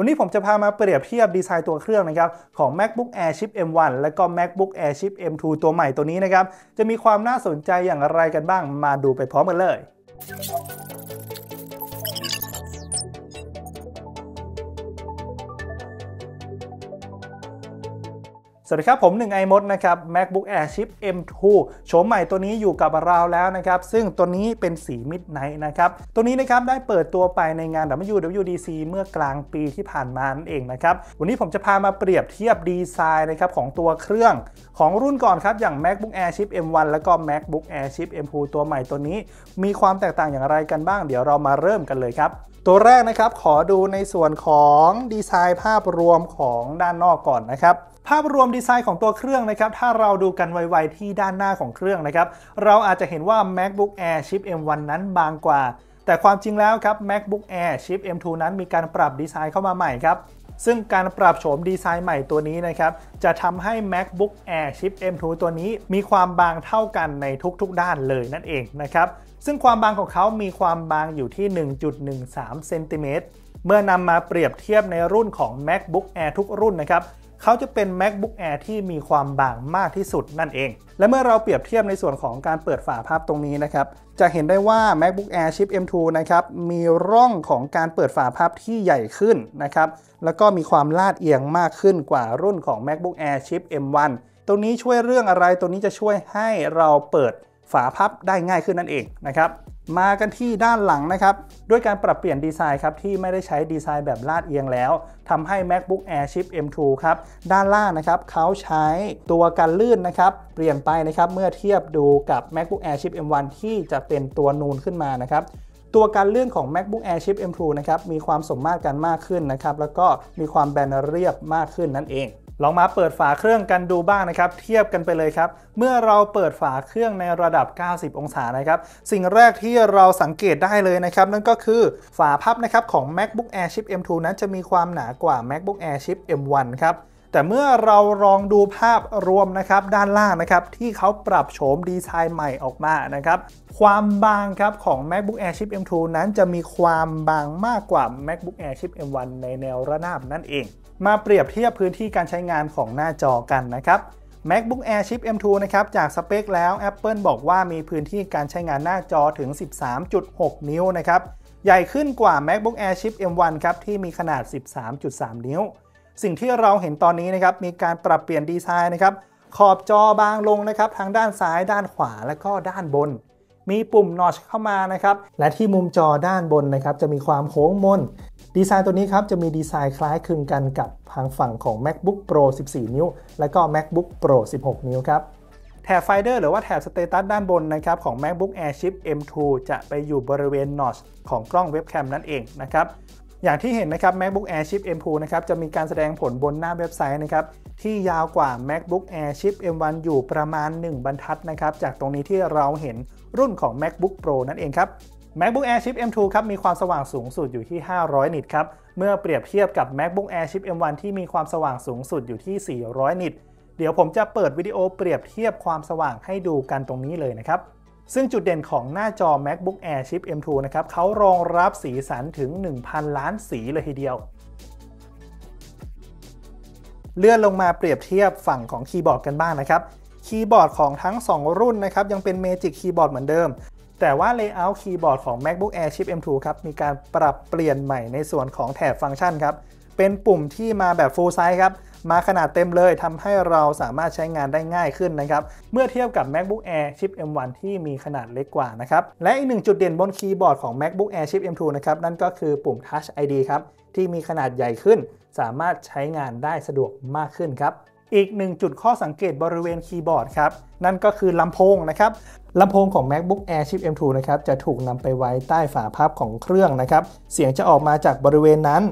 วันนี้ผมจะพามาเปรียบเทียบดีไซน์ตัวเครื่องนะครับของ MacBook Air ชิป M1 และก็ MacBook Air ชิป M2 ตัวใหม่ตัวนี้นะครับจะมีความน่าสนใจอย่างไรกันบ้างมาดูไปพร้อมกันเลยสวัสดีครับผมหนึ่ง iMoD นะครับ MacBook Air ชิป M2 โฉมใหม่ตัวนี้อยู่กับเราแล้วนะครับซึ่งตัวนี้เป็นสี Midnight นะครับตัวนี้นะครับได้เปิดตัวไปในงาน WWDC เมื่อกลางปีที่ผ่านมานั่นเองนะครับวันนี้ผมจะพามาเปรียบเทียบดีไซน์นะครับของตัวเครื่องของรุ่นก่อนครับอย่าง MacBook Air ชิป M1 แล้วก็ MacBook Air ชิป M2 ตัวใหม่ตัวนี้มีความแตกต่างอย่างไรกันบ้างเดี๋ยวเรามาเริ่มกันเลยครับตัวแรกนะครับขอดูในส่วนของดีไซน์ภาพรวมของด้านนอกก่อนนะครับภาพรวมดีไซน์ของตัวเครื่องนะครับถ้าเราดูกันไวๆที่ด้านหน้าของเครื่องนะครับเราอาจจะเห็นว่า MacBook Air ชิป M1 นั้นบางกว่าแต่ความจริงแล้วครับ MacBook Air ชิป M2 นั้นมีการปรับดีไซน์เข้ามาใหม่ครับซึ่งการปรับโฉมดีไซน์ใหม่ตัวนี้นะครับจะทำให้ MacBook Air ชิป M2 ตัวนี้มีความบางเท่ากันในทุกๆด้านเลยนั่นเองนะครับซึ่งความบางของเขามีความบางอยู่ที่ 1.13 เซนติเมตรเมื่อนำมาเปรียบเทียบในรุ่นของ MacBook Air ทุกรุ่นนะครับเขาจะเป็น MacBook Air ที่มีความบางมากที่สุดนั่นเองและเมื่อเราเปรียบเทียบในส่วนของการเปิดฝาภาพตรงนี้นะครับจะเห็นได้ว่า MacBook Air ชิป M2 นะครับมีร่องของการเปิดฝาภาพที่ใหญ่ขึ้นนะครับแล้วก็มีความลาดเอียงมากขึ้นกว่ารุ่นของ MacBook Air ชิป M1 ตรงนี้ช่วยเรื่องอะไรตรงนี้จะช่วยให้เราเปิดฝาพับได้ง่ายขึ้นนั่นเองนะครับมากันที่ด้านหลังนะครับด้วยการปรับเปลี่ยนดีไซน์ครับที่ไม่ได้ใช้ดีไซน์แบบลาดเอียงแล้วทำให้ MacBook Air ชิป M2 ครับด้านล่างนะครับเขาใช้ตัวกันลื่นนะครับเปลี่ยนไปนะครับเมื่อเทียบดูกับ MacBook Air ชิป M1 ที่จะเป็นตัวนูนขึ้นมานะครับตัวกันลื่นของ MacBook Air ชิป M2 นะครับมีความสมมาตรกันมากขึ้นนะครับแล้วก็มีความแบนเรียบมากขึ้นนั่นเองลองมาเปิดฝาเครื่องกันดูบ้างนะครับเทียบกันไปเลยครับเมื่อเราเปิดฝาเครื่องในระดับ90องศานะครับสิ่งแรกที่เราสังเกตได้เลยนะครับนั่นก็คือฝาพับนะครับของ MacBook Air ชิป M2 นั้นจะมีความหนากว่า MacBook Air ชิป M1 ครับแต่เมื่อเราลองดูภาพรวมนะครับด้านล่างนะครับที่เขาปรับโฉมดีไซน์ใหม่ออกมานะครับความบางครับของ MacBook Air ชิป M2 นั้นจะมีความบางมากกว่า MacBook Air ชิป M1 ในแนวระนาบนั่นเองมาเปรียบเทียบพื้นที่การใช้งานของหน้าจอกันนะครับ MacBook Air ชิป M2 นะครับจากสเปคแล้ว Apple บอกว่ามีพื้นที่การใช้งานหน้าจอถึง 13.6 นิ้วนะครับใหญ่ขึ้นกว่า MacBook Air ชิป M1 ครับที่มีขนาด 13.3 นิ้วสิ่งที่เราเห็นตอนนี้นะครับมีการปรับเปลี่ยนดีไซน์นะครับขอบจอบางลงนะครับทางด้านซ้ายด้านขวาและก็ด้านบนมีปุ่ม Notch เข้ามานะครับและที่มุมจอด้านบนนะครับจะมีความโค้งมนดีไซน์ตัวนี้ครับจะมีดีไซน์คล้ายคลึงกันกับทางฝั่งของ MacBook Pro 14 นิ้วและก็ MacBook Pro 16 นิ้วครับแถบไฟเดอร์หรือว่าแถบสเตตัสด้านบนนะครับของ MacBook Air ชิป M2 จะไปอยู่บริเวณ Notch ของกล้องเว็บแคมนั่นเองนะครับอย่างที่เห็นนะครับ MacBook Air ชิป M2 นะครับจะมีการแสดงผลบนหน้าเว็บไซต์นะครับที่ยาวกว่า MacBook Air ชิป M1 อยู่ประมาณ1บรรทัดนะครับจากตรงนี้ที่เราเห็นรุ่นของ MacBook Pro นั่นเองครับ MacBook Air ชิป M2 ครับมีความสว่างสูงสุดอยู่ที่500นิตครับเมื่อเปรียบเทียบกับ MacBook Air ชิป M1 ที่มีความสว่างสูงสุดอยู่ที่400นิตเดี๋ยวผมจะเปิดวิดีโอเปรียบเทียบความสว่างให้ดูกันตรงนี้เลยนะครับซึ่งจุดเด่นของหน้าจอ MacBook Air ชิป M2 นะครับเขารองรับสีสันถึง 1,000 ล้านสีเลยทีเดียวเลื่อนลงมาเปรียบเทียบฝั่งของคีย์บอร์ดกันบ้างนะครับคีย์บอร์ดของทั้ง2รุ่นนะครับยังเป็น Magic คีย์บอร์ดเหมือนเดิมแต่ว่า Layout คีย์บอร์ดของ MacBook Air ชิป M2 ครับมีการปรับเปลี่ยนใหม่ในส่วนของแถบฟังก์ชันครับเป็นปุ่มที่มาแบบ Full Size ครับมาขนาดเต็มเลยทำให้เราสามารถใช้งานได้ง่ายขึ้นนะครับเมื่อเทียบกับ MacBook Air ชิป M1 ที่มีขนาดเล็กกว่านะครับและอีกหนึ่งจุดเด่นบนคีย์บอร์ดของ MacBook Air ชิป M2 นะครับนั่นก็คือปุ่ม Touch ID ครับที่มีขนาดใหญ่ขึ้นสามารถใช้งานได้สะดวกมากขึ้นครับอีกหนึ่งจุดข้อสังเกตบริเวณคีย์บอร์ดครับนั่นก็คือลำโพงนะครับลำโพงของ MacBook Air ชิป M2 นะครับจะถูกนำไปไว้ใต้ฝาพับของเครื่องนะครับเสียงจะออกมาจากบริเวณนั้น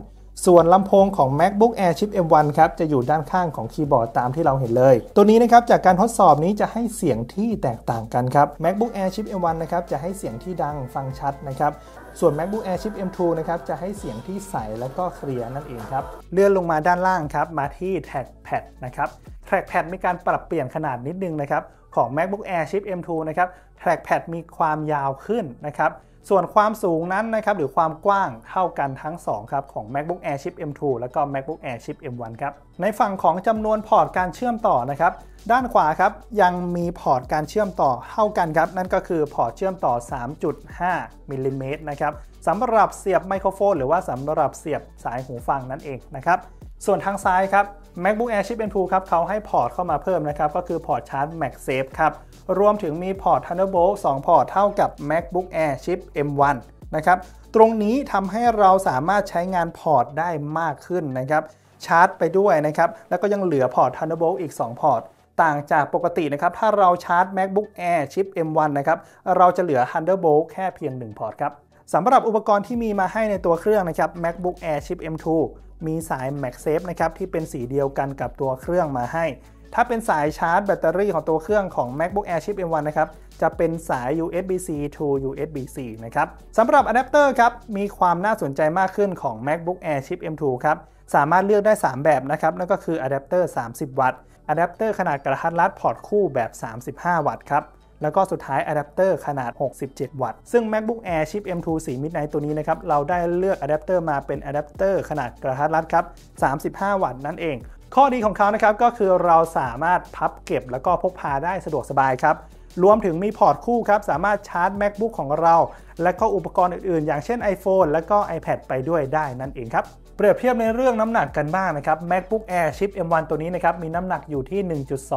ส่วนลำโพงของ MacBook Air ชิป M1 ครับจะอยู่ด้านข้างของคีย์บอร์ดตามที่เราเห็นเลยตัวนี้นะครับจากการทดสอบนี้จะให้เสียงที่แตกต่างกันครับ MacBook Air ชิป M1 นะครับจะให้เสียงที่ดังฟังชัดนะครับส่วน MacBook Air ชิป M2 นะครับจะให้เสียงที่ใสและก็เคลียร์นั่นเองครับเลื่อนลงมาด้านล่างครับมาที่ Trackpad นะครับ Trackpad มีการปรับเปลี่ยนขนาดนิดนึงนะครับของ MacBook Air ชิป M2 นะครับ Trackpad มีความยาวขึ้นนะครับ ส่วนความสูงนั้นนะครับหรือความกว้างเท่ากันทั้ง2ครับของ MacBook Air Chip M2 แล้วก็ MacBook Air Chip M1 ครับในฝั่งของจำนวนพอร์ตการเชื่อมต่อนะครับด้านขวาครับยังมีพอร์ตการเชื่อมต่อเท่ากันครับนั่นก็คือพอร์ตเชื่อมต่อ 3.5 มิลลิเมตรนะครับสำหรับเสียบไมโครโฟนหรือว่าสำหรับเสียบสายหูฟังนั่นเองนะครับส่วนทางซ้ายครับ MacBook Air Chip M2 ครับเขาให้พอร์ตเข้ามาเพิ่มนะครับก็คือพอร์ตชาร์จ MagSafe ครับรวมถึงมีพอร์ต Thunderbolt 2 พอร์ตเท่ากับ MacBook Air Chip M1 นะครับตรงนี้ทำให้เราสามารถใช้งานพอร์ตได้มากขึ้นนะครับชาร์จไปด้วยนะครับแล้วก็ยังเหลือพอร์ต Thunderbolt อีก2 พอร์ตต่างจากปกตินะครับถ้าเราชาร์จ MacBook Air Chip M1 นะครับเราจะเหลือ Thunderbolt แค่เพียง1 พอร์ตครับสำหรับอุปกรณ์ที่มีมาให้ในตัวเครื่องนะครับ MacBook Air Chip M2 มีสาย MagSafe นะครับที่เป็นสีเดียวกันกับตัวเครื่องมาให้ถ้าเป็นสายชาร์จแบตเตอรี่ของตัวเครื่องของ MacBook Air Chip M1 นะครับจะเป็นสาย USB-C to USB-C นะครับสำหรับอะแดปเตอร์ครับมีความน่าสนใจมากขึ้นของ MacBook Air Chip M2 ครับสามารถเลือกได้3แบบนะครับนั่นก็คืออะแดปเตอร์30 วัตต์อะแดปเตอร์ขนาดกระทัดรัดพอร์ตคู่แบบ35 วัตต์ครับแล้วก็สุดท้ายอะแดปเตอร์ขนาด67 วัตต์ซึ่ง MacBook Air Chip M2 สี Midnight ตัวนี้นะครับเราได้เลือกอะแดปเตอร์มาเป็นอะแดปเตอร์ขนาดกระทัดรัดครับ35 วัตต์นั่นเองข้อดีของเขานะครับก็คือเราสามารถพับเก็บแล้วก็พกพาได้สะดวกสบายครับรวมถึงมีพอร์ตคู่ครับสามารถชาร์จ MacBook ของเราและก็อุปกรณ์อื่นๆอย่างเช่น iPhone และก็ iPad ไปด้วยได้นั่นเองครับเปรียบเทียบในเรื่องน้ำหนักกันบ้างนะครับ MacBook Air Chip M1 ตัวนี้นะครับมีน้ำหนักอยู่ที่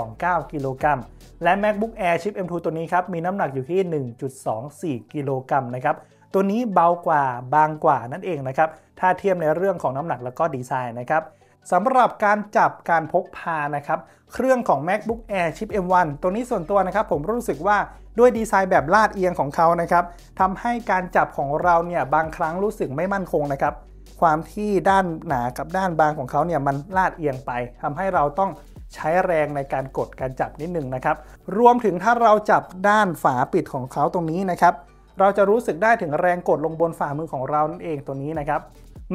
1.29 กิโลกรัมและ MacBook Air Chip M2 ตัวนี้ครับมีน้ำหนักอยู่ที่ 1.24 กิโลกรัมนะครับตัวนี้เบากว่าบางกว่านั่นเองนะครับถ้าเทียบในเรื่องของน้ำหนักแล้วก็ดีไซน์นะครับสำหรับการจับการพกพานะครับเครื่องของ MacBook Air Chip M1 ตัวนี้ส่วนตัวนะครับผมรู้สึกว่าด้วยดีไซน์แบบลาดเอียงของเขานะครับทำให้การจับของเราเนี่ยบางครั้งรู้สึกไม่มั่นคงนะครับความที่ด้านหนากับด้านบางของเขาเนี่ยมันลาดเอียงไปทำให้เราต้องใช้แรงในการกดการจับนิดหนึ่งนะครับรวมถึงถ้าเราจับด้านฝาปิดของเขาตรงนี้นะครับเราจะรู้สึกได้ถึงแรงกดลงบนฝ่ามือของเรานั่นเองตัวนี้นะครับ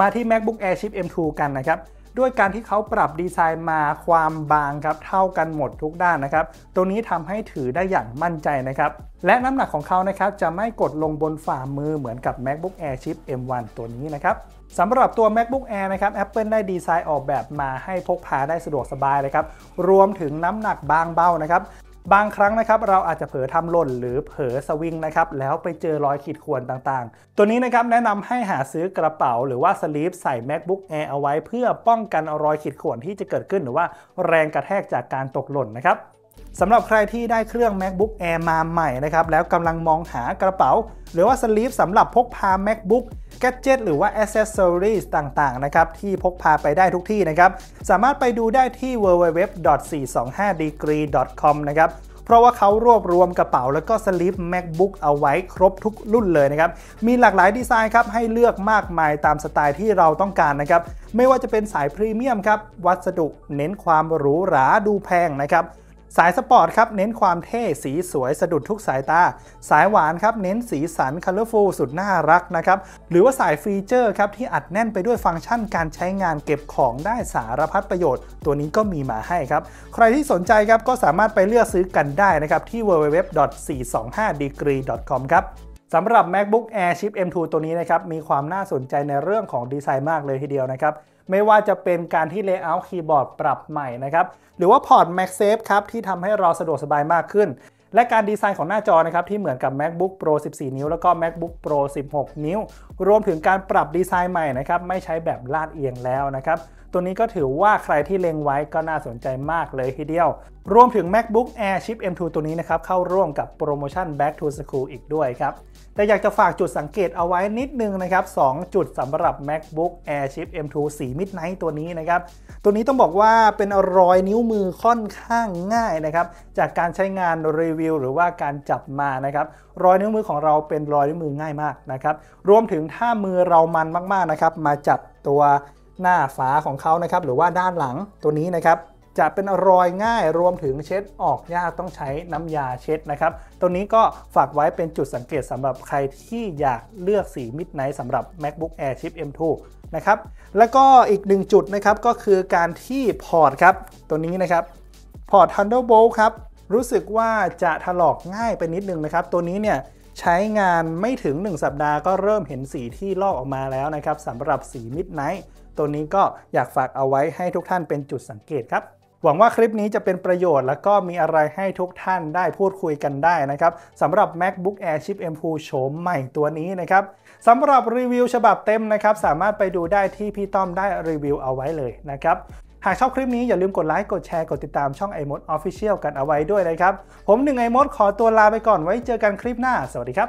มาที่ MacBook Air Chip M2 กันนะครับด้วยการที่เขาปรับดีไซน์มาความบางครับเท่ากันหมดทุกด้านนะครับตรงนี้ทำให้ถือได้อย่างมั่นใจนะครับและน้ำหนักของเขานะครับจะไม่กดลงบนฝ่ามือเหมือนกับ MacBook Air Chip M1 ตัวนี้นะครับสำหรับตัว MacBook Air นะครับ Apple ได้ดีไซน์ออกแบบมาให้พกพาได้สะดวกสบายเลยครับรวมถึงน้ำหนักบางเบานะครับบางครั้งนะครับเราอาจจะเผลอทำหล่นหรือเผลอสวิงนะครับแล้วไปเจอรอยขีดข่วนต่างๆตัวนี้นะครับแนะนำให้หาซื้อกระเป๋าหรือว่าสลีฟใส่ MacBook Air เอาไว้เพื่อป้องกันรอยขีดข่วนที่จะเกิดขึ้นหรือว่าแรงกระแทกจากการตกหล่นนะครับสำหรับใครที่ได้เครื่อง MacBook Air มาใหม่นะครับแล้วกำลังมองหากระเป๋าหรือว่าสลีฟสำหรับพกพา MacBook Gadget หรือว่า Accessories ต่างๆนะครับที่พกพาไปได้ทุกที่นะครับสามารถไปดูได้ที่ www.425degree.com นะครับเพราะว่าเขารวบรวมกระเป๋าแล้วก็สลีฟ MacBook เอาไว้ครบทุกรุ่นเลยนะครับมีหลากหลายดีไซน์ครับให้เลือกมากมายตามสไตล์ที่เราต้องการนะครับไม่ว่าจะเป็นสายพรีเมียมครับวัสดุเน้นความหรูหราดูแพงนะครับสายสปอร์ตครับเน้นความเท่สีสวยสะดุดทุกสายตาสายหวานครับเน้นสีสัน colorful สุดน่ารักนะครับหรือว่าสายฟีเจอร์ครับที่อัดแน่นไปด้วยฟังก์ชันการใช้งานเก็บของได้สารพัดประโยชน์ตัวนี้ก็มีมาให้ครับใครที่สนใจครับก็สามารถไปเลือกซื้อกันได้นะครับที่ www.425degree.com ครับสำหรับ MacBook Air Chip M2 ตัวนี้นะครับมีความน่าสนใจในเรื่องของดีไซน์มากเลยทีเดียวนะครับไม่ว่าจะเป็นการที่ Layout คีย์บอร์ดปรับใหม่นะครับหรือว่าพอร์ต MagSafe ครับที่ทำให้เราสะดวกสบายมากขึ้นและการดีไซน์ของหน้าจอนะครับที่เหมือนกับ MacBook Pro 14 นิ้วแล้วก็ MacBook Pro 16 นิ้วรวมถึงการปรับดีไซน์ใหม่นะครับไม่ใช้แบบลาดเอียงแล้วนะครับตัวนี้ก็ถือว่าใครที่เล็งไว้ก็น่าสนใจมากเลยทีเดียวรวมถึง MacBook Air Chip M2 ตัวนี้นะครับเข้าร่วมกับโปรโมชั่น Back to School อีกด้วยครับแต่อยากจะฝากจุดสังเกตเอาไว้นิดนึงนะครับ2 จุดสำหรับ MacBook Air Chip M2 สี Midnight ตัวนี้นะครับตัวนี้ต้องบอกว่าเป็นรอยนิ้วมือค่อนข้างง่ายนะครับจากการใช้งานรีวิวหรือว่าการจับมานะครับรอยนิ้วมือของเราเป็นรอยนิ้วมือง่ายมากนะครับรวมถึงถ้ามือเรามันมากๆนะครับมาจับตัวหน้าฝาของเขานะครับหรือว่าด้านหลังตัวนี้นะครับจะเป็นรอยง่ายรวมถึงเช็ดออกยากต้องใช้น้ำยาเช็ดนะครับตัวนี้ก็ฝากไว้เป็นจุดสังเกตสำหรับใครที่อยากเลือกสี Midnight สำหรับ MacBook Air Chip M2 นะครับแล้วก็อีก1 จุดนะครับก็คือการที่พอร์ตครับตัวนี้นะครับพอร์ต Thunderbolt ครับรู้สึกว่าจะถลอกง่ายไปนิดนึงนะครับตัวนี้เนี่ย ใช้งานไม่ถึง1สัปดาห์ก็เริ่มเห็นสีที่ลอกออกมาแล้วนะครับสำหรับสี Midnight ตัวนี้ก็อยากฝากเอาไว้ให้ทุกท่านเป็นจุดสังเกตครับหวังว่าคลิปนี้จะเป็นประโยชน์และก็มีอะไรให้ทุกท่านได้พูดคุยกันได้นะครับสำหรับ MacBook Air ชิป M2 โฉมใหม่ตัวนี้นะครับสำหรับรีวิวฉบับเต็มนะครับสามารถไปดูได้ที่พี่ต้อมได้รีวิวเอาไว้เลยนะครับหากชอบคลิปนี้อย่าลืมกดไลค์กดแชร์กดติดตามช่อง iMoD Official กันเอาไว้ด้วยนะครับผม1 iMoD ขอตัวลาไปก่อนไว้เจอกันคลิปหน้าสวัสดีครับ